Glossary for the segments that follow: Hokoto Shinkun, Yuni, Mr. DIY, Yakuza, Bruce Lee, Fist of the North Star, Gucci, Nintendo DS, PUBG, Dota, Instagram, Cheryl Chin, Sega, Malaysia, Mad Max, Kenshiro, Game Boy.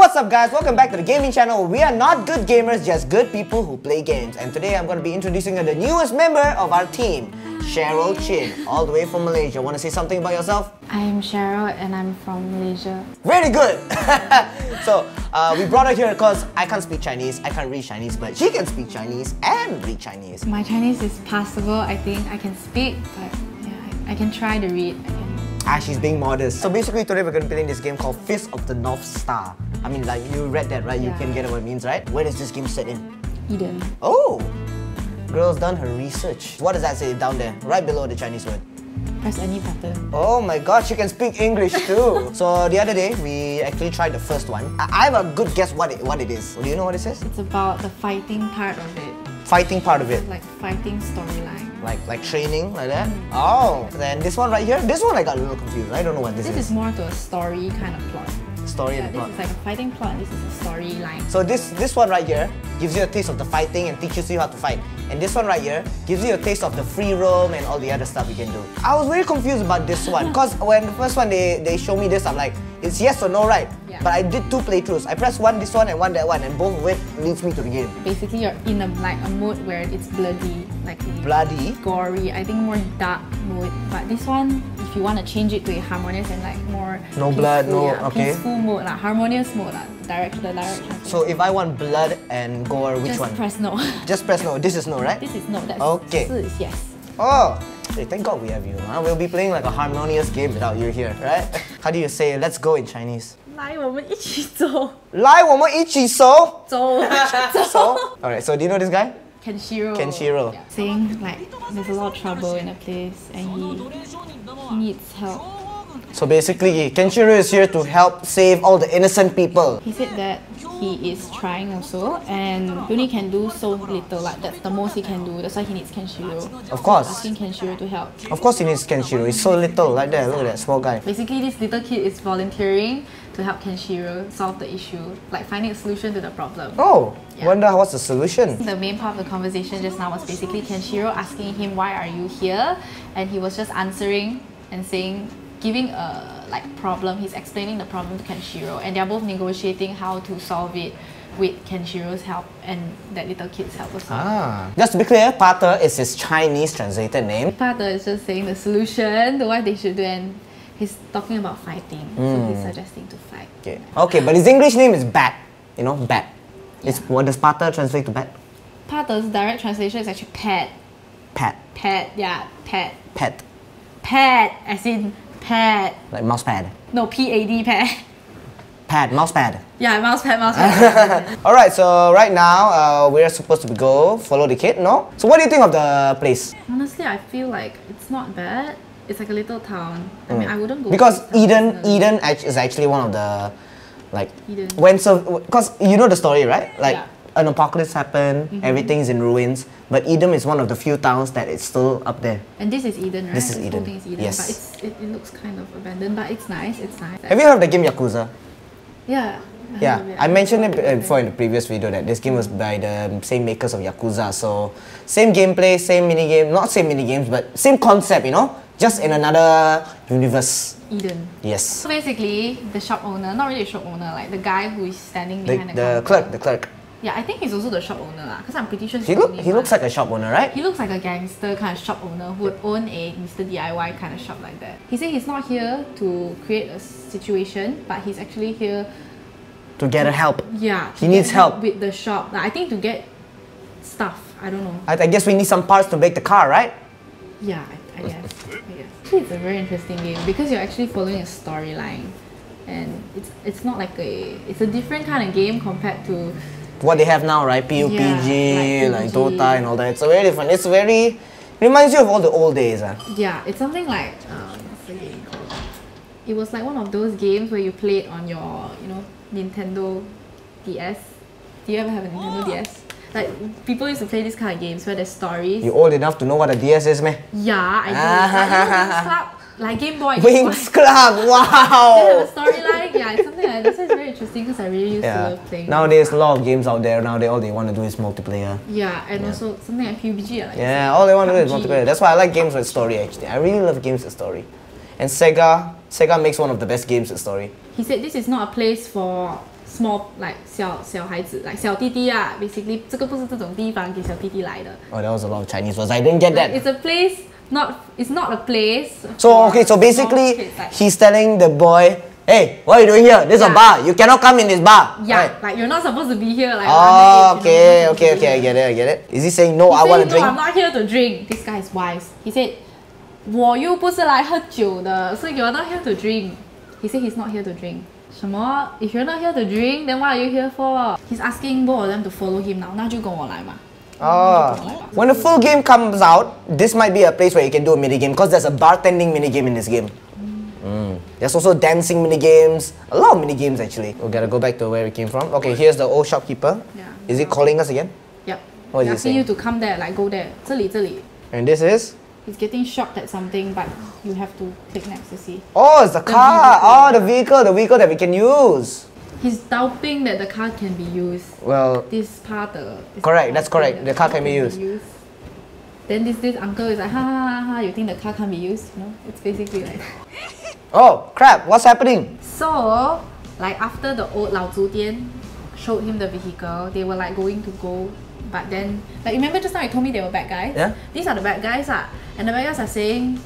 what's up guys, welcome back to the gaming channel. We are not good gamers, just good people who play games. And today I'm going to be introducing the newest member of our team, Cheryl Chin, all the way from Malaysia. Want to say something about yourself? I'm Cheryl and I'm from Malaysia. Very good! So, we brought her here because I can't speak Chinese, I can't read Chinese, but she can speak Chinese and read Chinese. My Chinese is passable, I think. I can speak, but yeah, I can try to read. She's being modest. So basically today we're going to be playing this game called Fist of the North Star. I mean, like, you read that, right? Yeah. You can get what it means, right? Where is this game set in? Eden. Oh! Girl's done her research. What does that say down there? Right below the Chinese word. Press any button. Oh my god, she can speak English too! So the other day, we actually tried the first one. I have a good guess what it is. Do you know what it says? It's about the fighting part of it. Fighting part of it? Like fighting storyline. Like training, like that? Mm. Oh! Then this one right here? This one I got a little confused. I don't know what this is. This is more to a story kind of plot. Story and plot. This is like a fighting plot, this is a storyline. So this one right here gives you a taste of the fighting and teaches you how to fight. And this one right here gives you a taste of the free roam and all the other stuff you can do. I was very confused about this one because when the first one they show me this, I'm like, it's yes or no, right? Yeah. But I did two playthroughs. I pressed one this one and one that one, and both of it leads me to the game. Basically, you're in a mode where it's bloody, bloody, gory. I think more dark mode. But this one, if you want to change it to a harmonious and more no peaceful, blood, peaceful mode, harmonious mode, direction. So if I want blood and gore, which one? Just press no. Just press no. This is no, right? This is no. That's okay. This is yes. Oh. Hey, thank God we have you, huh? We'll be playing like a harmonious game without you here, right? How do you say let's go in Chinese? 来我们一起走. 来我们一起走? 走. Alright, so do you know this guy? Kenshiro. Kenshiro. Yeah. Saying like there's a lot of trouble in a place and he needs help. So basically, Kenshiro is here to help save all the innocent people. He said that he is trying also and Yuni can do so little, that's the most he can do, that's why he needs Kenshiro. Of course. Asking Kenshiro to help. Of course he needs Kenshiro, he's so little, like that, look at that small guy. Basically this little kid is volunteering to help Kenshiro solve the issue, like finding a solution to the problem. Oh, yeah. Wonder what's the solution? The main part of the conversation just now was basically Kenshiro asking him why are you here, and he was just answering and saying, giving a problem, he's explaining the problem to Kenshiro and they're both negotiating how to solve it with Kenshiro's help and that little kid's help as well. Just to be clear, Pater is his Chinese translated name. Pater is just saying the solution to what they should do and he's talking about fighting, so he's suggesting to fight. Okay, but his English name is Bat, you know, Bat. Yeah. What does Pater translate to Bat? Pater's direct translation is actually pet. Pet. Pet, yeah, pet. Pet. Pet, as in pad. Like mouse pad? No, P-A-D, pad. Pad, mouse pad. Yeah, mouse pad, mouse pad. Alright, so right now, we're supposed to go follow the kid, no? So what do you think of the place? Honestly, I feel like it's not bad. It's like a little town. I mean, I wouldn't go... Because Eden is actually one of the... Because you know the story, right? An apocalypse happened, everything's in ruins, but Eden is one of the few towns that is still up there. And this is Eden, right? This is Eden. This whole thing is Eden, yes. But it looks kind of abandoned, but it's nice, it's nice. Have you heard of the game Yakuza? Yeah. Yeah, I mentioned it before in the previous video that this game was by the same makers of Yakuza, so same gameplay, same minigame, not same minigames, but same concept, you know? Just in another universe. Eden. Yes. So basically, the shop owner, not really a shop owner, like the guy who is standing behind the counter. The clerk. Yeah, I think he's also the shop owner because I'm pretty sure he looks like a shop owner, right? He looks like a gangster kind of shop owner who would own a Mr. DIY kind of shop like that. He said he's not here to create a situation, but he's actually here... To get help. Yeah. He needs help. With the shop. I think to get stuff. I don't know. I guess we need some parts to make the car, right? Yeah, I guess. Actually, it's a very interesting game because you're actually following a storyline. And it's not like a... It's a different kind of game compared to... What they have now, right? PUBG, like Dota and all that. It's very different. It's very... Reminds you of all the old days. Yeah, it's something like... what's the game called? It was like one of those games where you played on your, Nintendo DS. Do you ever have a Nintendo DS? Like, people used to play these kind of games where there's stories. You're old enough to know what a DS is, meh? Yeah, I do. Like Game Boy. Wings Club, wow! They have a storyline, yeah, it's something like that. So it's very interesting because I really used to love playing. Nowadays, a lot of games out there, all they want to do is multiplayer. Yeah, and also something like PUBG. Yeah, all they want to do is multiplayer. That's why I like games with story, actually. I really love games with story. And Sega makes one of the best games with story. He said this is not a place for small like 小孩子 like 小弟弟 ah, basically 这个不是这种地方给小弟弟来的. Oh, that was a lot of Chinese words. I didn't get that. It's a place, not it's not a place. So okay, so basically he's telling the boy, hey, what are you doing here? This is a bar. You cannot come in this bar. Yeah, right. Like you're not supposed to be here. Like, oh, okay, okay, okay. I get it, I get it. Is he saying no? I want to drink. No, I'm not here to drink. This guy is wise. He said, 我又不是来喝酒的, so you're not here to drink. He said he's not here to drink. 什么? If you're not here to drink, then what are you here for? He's asking both of them to follow him now. 那就跟我来嘛. Oh. When the full game comes out, this might be a place where you can do a minigame because there's a bartending minigame in this game. There's also dancing minigames, a lot of minigames actually. We gotta go back to where we came from. Okay, here's the old shopkeeper. Yeah. Is he calling us again? Yep. What is he saying? Asking you to come there, like go there. 这里. And this is? He's getting shocked at something, but you have to click next to see. Oh, it's the car! Vehicle. Oh, the vehicle that we can use. He's doubting that the car can be used. Well, this part, correct, that's correct. The car can be used. Then this uncle is like, ha ha ha ha, you think the car can be used? You know, it's basically like. Oh crap! What's happening? So, like after the old Lao Zu Dian showed him the vehicle, they were like going to go, but then like remember just now you told me they were bad guys. Yeah. These are the bad guys, and the bad guys are saying,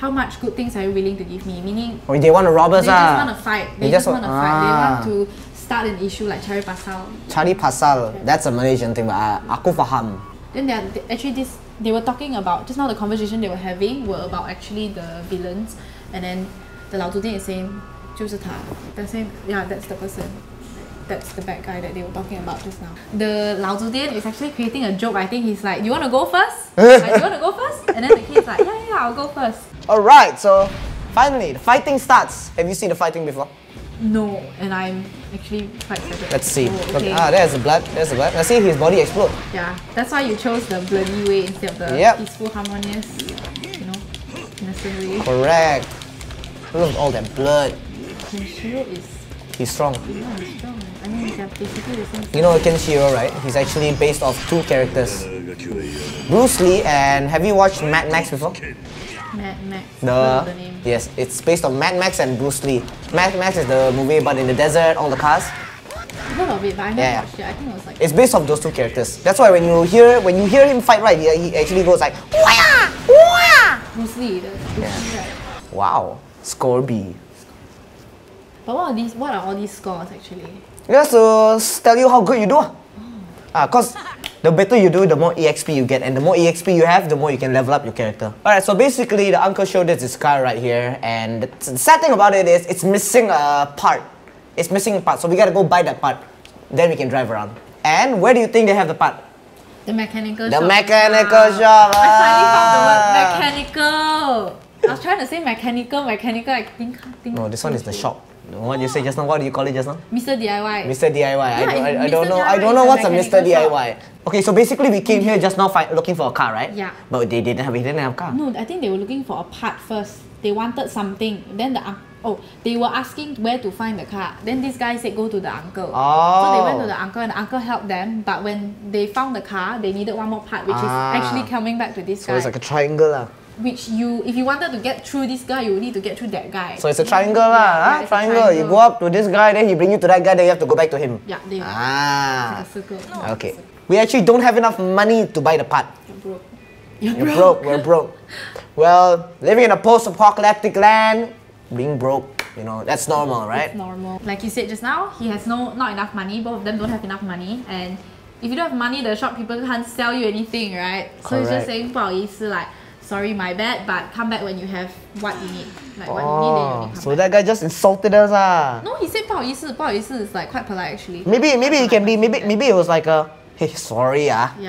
how much good things are you willing to give me? Meaning, I mean, they want to rob us. They just want to fight. They just want to fight. They want to start an issue like cari pasal. Cari pasal. That's a Malaysian thing, but aku faham. Then they were talking about just now. The conversation they were having were about actually the villains, and then. The Lao Zu Dian is saying, that's him. Yeah, that's the person. That's the bad guy that they were talking about just now. The Lao Zu Dian is actually creating a joke. I think he's like, do you want to go first? Like, do you want to go first? And then the kid's like, yeah, yeah, I'll go first. Alright, so finally, the fighting starts. Have you seen the fighting before? No, and I'm actually quite excited. Let's see. Oh, okay. Ah, there's the blood. There's the blood. I see his body explode. Yeah, that's why you chose the bloody way instead of the peaceful, harmonious, you know, innocent way. Correct. Look at all that blood. Kenshiro is... He's strong. Yeah, he's strong. I mean, he's basically the same. You know Kenshiro, right? He's actually based off two characters. Bruce Lee, and have you watched Mad Max before? Mad Max. The name. Yes, it's based on Mad Max and Bruce Lee. Mad Max is the movie, but in the desert, all the cars. I've heard of it, but I never watched it. I think it was like... It's based off those two characters. That's why when you hear him fight, right, he actually goes like... Wah! Wah! Bruce Lee, Bruce Lee, right? Wow. Score B. But what are all these scores actually? Just to tell you how good you do. Because the better you do, the more EXP you get. And the more EXP you have, the more you can level up your character. Alright, so basically the uncle showed us this car right here. And the sad thing about it is, it's missing a part. It's missing a part, so we gotta go buy that part. Then we can drive around. And where do you think they have the part? The mechanical shop. I finally found the word mechanical. I was trying to say mechanical, I think. No, this one is the shop. What you say just now, what do you call it just now? Mr. DIY. Mr. DIY. Yeah, I don't know what's a Mr. DIY. Okay, so basically we came here just now looking for a car, right? Yeah. But they didn't have a car. No, I think they were looking for a part first. They wanted something. Then they were asking where to find the car. Then this guy said go to the uncle. Oh. So they went to the uncle and the uncle helped them. But when they found the car, they needed one more part, which is actually coming back to this guy. So it's like a triangle Which if you wanted to get through this guy, you would need to get through that guy. So it's a triangle Triangle. You go up to this guy, then he bring you to that guy, then you have to go back to him. Yeah, they it's like a circle. No, okay. We actually don't have enough money to buy the part. You're broke. We're broke. Well, living in a post-apocalyptic land, being broke, you know, that's normal, right? It's normal. Like you said just now, he has not enough money. Both of them don't have enough money, and if you don't have money, the shopkeeper can't sell you anything, right? So he's just saying, 不好意思, like, sorry, my bad, but come back when you have what you need. Like what you need, then you need to come back. So that guy just insulted us, No, he said 不好意思, 不好意思 is like quite polite actually. Maybe it can be, maybe it was like a, hey, sorry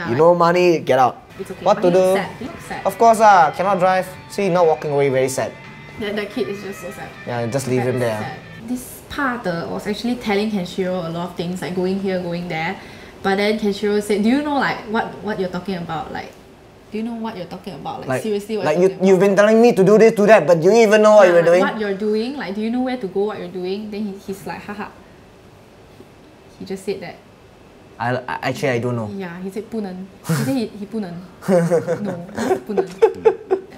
you know money, get out. It's okay, what to do? He looks sad. Of course cannot drive. See, not walking away, very sad. That kid is just so sad. Yeah, just leave him there. Sad. This part was actually telling Kenshiro a lot of things, like going here, going there. But then Kenshiro said, do you know like what you're talking about? Like, do you know what you're talking about? Like seriously, what like you've been telling me to do this, do that, but do you even know what you're doing? What you're doing? Like, do you know where to go? What you're doing? Then he's like, haha. He just said that. I don't know. Yeah, he said 不能. He said he 不能. No, 不能.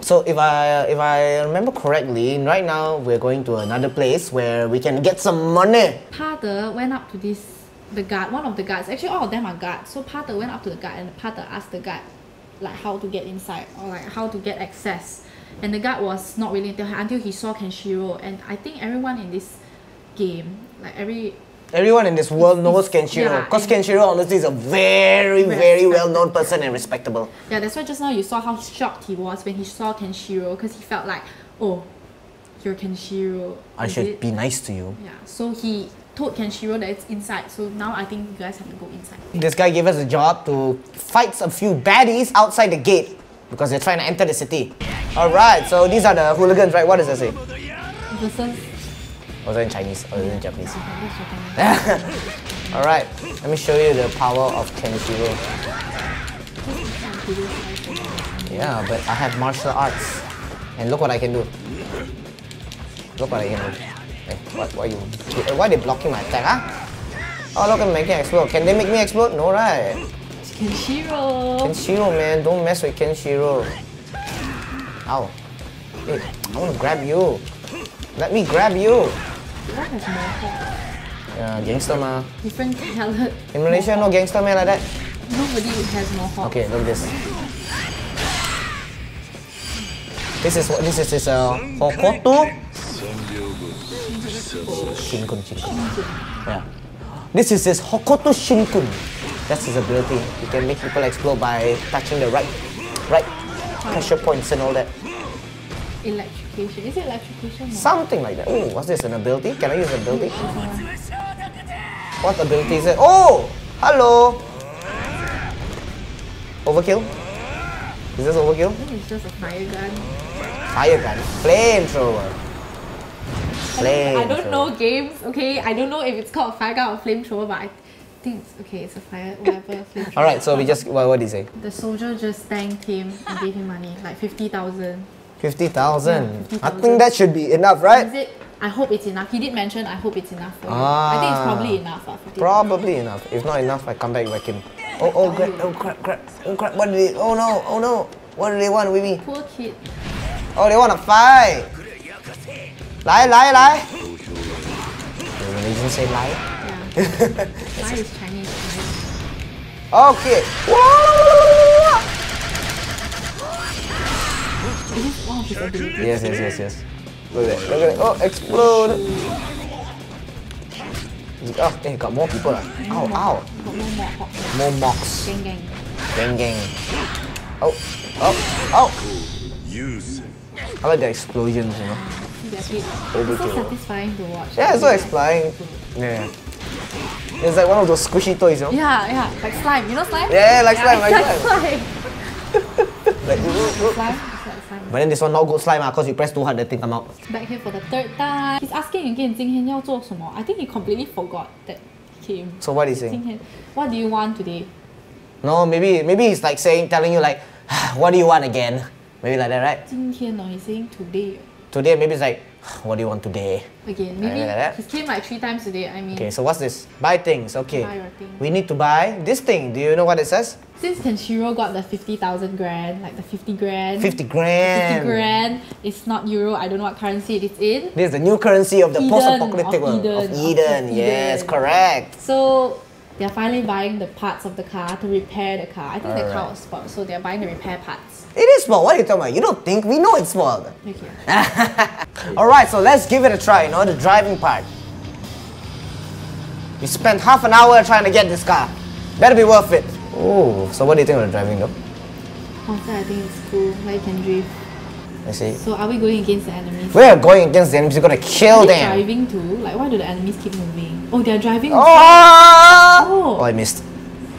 So if I remember correctly, right now we're going to another place where we can get some money. Pater went up to the guard, one of the guards. Actually, all of them are guards. So Pater went up to the guard and Pater asked the guard like how to get inside or like how to get access. And the guard was not willing to until he saw Kenshiro. And I think everyone in this game, like everyone in this world knows Kenshiro, because Kenshiro honestly is a very, very well-known person and respectable. Yeah, that's why just now you saw how shocked he was when he saw Kenshiro, because he felt like, oh, you're Kenshiro. I should be nice to you. Yeah, so he told Kenshiro that it's inside, so now I think you guys have to go inside. This guy gave us a job to fight a few baddies outside the gate, because they're trying to enter the city. Alright, so these are the hooligans, right? What does that say? Was it in Chinese or was it in Japanese? Alright, let me show you the power of Kenshiro. Yeah, but I have martial arts. And look what I can do. Look what I can do. Hey, why are they blocking my attack, huh? Oh, look, I'm making it explode. Can they make me explode? No, right? It's Kenshiro! Kenshiro, man. Don't mess with Kenshiro. Ow. Hey, I want to grab you. Let me grab you. Yeah, gangster ma. Different color. In Malaysia, no gangster man like that. Nobody has mohawk. Okay, look at this. This is Hokoto. Shinkun, Shinkun. Yeah. This is his Hokoto Shinkun. That's his ability. He can make people explode by touching the right pressure points and all that. Electrocution. Is it electrocution? Something like that. Oh, what's this? An ability? Can I use an ability? What ability is it? Oh! Hello! Overkill? Is this overkill? I think it's just a fire gun. Fire gun? Flamethrower. Flamethrower. I don't know games, okay? I don't know if it's called fire gun or flamethrower, but I think it's okay. It's a fire, whatever. Alright, so we just. What did he say? The soldier just thanked him and gave him money, like 50,000. 50,000. I think that should be enough, right? Is it? I hope it's enough. He did mention, I hope it's enough for you. I think it's probably enough. Probably enough. If not enough, I come back with him. Oh, oh, crap, oh, crap, crap. Oh, crap. What did they? Oh, no, oh, no. What do they want with me? Poor kid. Oh, they want to fight. Lie, lie, lie. Does religion say lie? Yeah. Lie is Chinese, right? Okay. Whoa! Yes, yes, yes, yes. Look at that. Look at that. Oh, explode! Oh, hey, got more people. Ow, ow. More mocks. Gang, gang. Gang, gang. Oh, oh, oh. Use. I like the explosions, you know. Overkill. It's so satisfying to watch. Yeah, it's so satisfying. Yeah. It's like one of those squishy toys, you know? Yeah, yeah. Like slime. You know slime? Yeah, like slime, like slime. Like, but then this one not good slime because you press too hard, that thing come out. Back here for the third time. He's asking again, I think he completely forgot that he came. So what is he saying? What do you want today? No, maybe he's like saying, telling you like, what do you want again? Maybe like that, right? No, he's saying today. Today, maybe it's like, what do you want today? Again, maybe like he came like 3 times today, I mean. Okay, so what's this? Buy things, okay. Buy your thing. We need to buy this thing. Do you know what it says? Since Kenshiro got the 50,000 grand, like the 50 grand. 50 grand! 50 grand. It's not euro, I don't know what currency it is in. This is the new currency of the post-apocalyptic world. Of Eden, yes, correct. So, they're finally buying the parts of the car to repair the car. I think the car was spoiled, so they're buying the repair parts. It is spoiled, what are you talking about? You don't think, we know it's spoiled. Okay. Alright, so let's give it a try, you know, the driving part. We spent half an hour trying to get this car. Better be worth it. Oh, so what do you think of the driving though? Honestly, I think it's cool, like you can drift. I see. So are we going against the enemies? We are going against the enemies, we're gonna kill them! Driving too? Like why do the enemies keep moving? Oh, they're driving. Oh! Oh, I missed.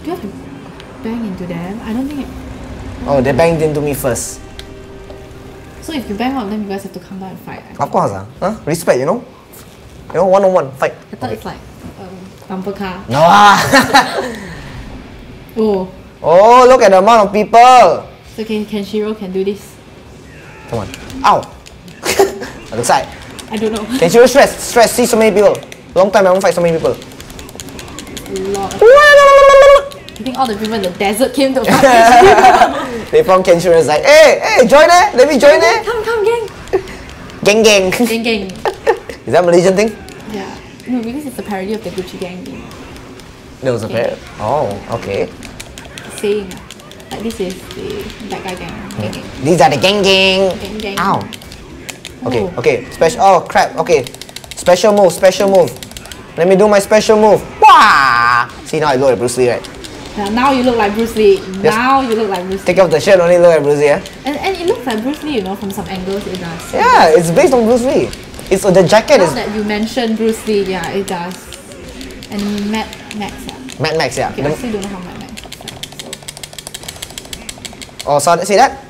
Do you have to bang into them? I don't think oh, they banged into me first. So if you bang on them, you guys have to come down and fight. Of course, huh? Respect, you know? You know, one-on-one, fight. I thought it's like bumper car. No! Oh. Oh, look at the amount of people! So Kenshiro can do this. Come on. Ow! I look side. I don't know. Kenshiro stress, see so many people. Long time I won't fight so many people. A lot. You think all the people in the desert came to fight? They found Kenshiro and was like, hey, join there! Let me join there! Come, gang! Gang. Is that a Malaysian thing? Yeah. No, because it's a parody of the Gucci Gang game. No, it's a parody? Oh, okay. Saying, like, this is the black guy gang. Gang. These are the gang. Ow! Okay, oh. Okay. Special. Oh, crap. Okay. Special move. Let me do my special move. Wah! See, now I look like Bruce Lee, right? Now you look like Bruce Lee. Take off the shirt, only look like Bruce Lee, yeah? And it looks like Bruce Lee, you know, from some angles it does. Yeah, it's based on Bruce Lee. It's the jacket now is... Now that you mentioned Bruce Lee, yeah, it does. And Mad Max, yeah. Okay, I still don't know how Mad Max looks like, so... Oh, so see that?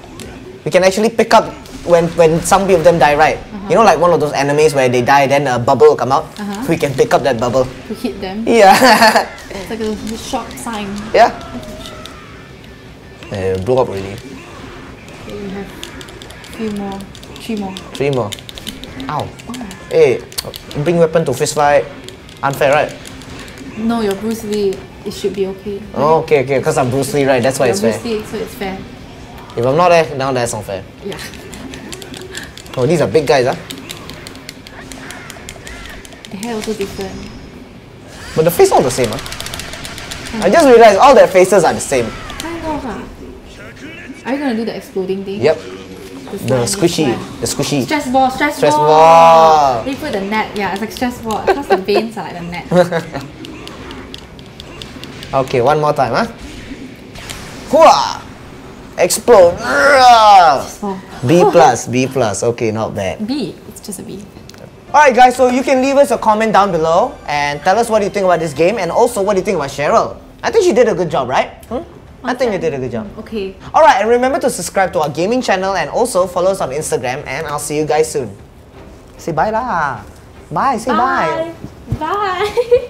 We can actually pick up when some of them die, right? You know, like one of those animes where they die, then a bubble will come out. So we can pick up that bubble. To hit them. Yeah. It's like a shock sign. Yeah. It blew up already. Okay, we have three more. Ow. Oh. Hey, bring weapon to fist fight. Unfair, right? No, you're Bruce Lee. It should be okay. Oh, okay. Because I'm Bruce Lee, right? That's why it's fair. Bruce Lee, so it's fair. If I'm not there, now that's not fair. Yeah. Oh, these are big guys, huh? The hair also different. But the face all the same, huh? I just realized all their faces are the same. Kind of, huh? Are you gonna do the exploding thing? Yep. The squishy. Stress ball. They put the net, yeah, it's like stress ball. Because the veins are like the net. Okay, one more time, huh? Hooah! Explode! B plus. Okay, not bad. B. It's just a B. Alright guys, so you can leave us a comment down below and tell us what you think about this game and also what you think about Cheryl. I think she did a good job, right? I think you did a good job. Okay. Alright, and remember to subscribe to our gaming channel and also follow us on Instagram, and I'll see you guys soon. Say bye lah. Bye. Say bye. Bye.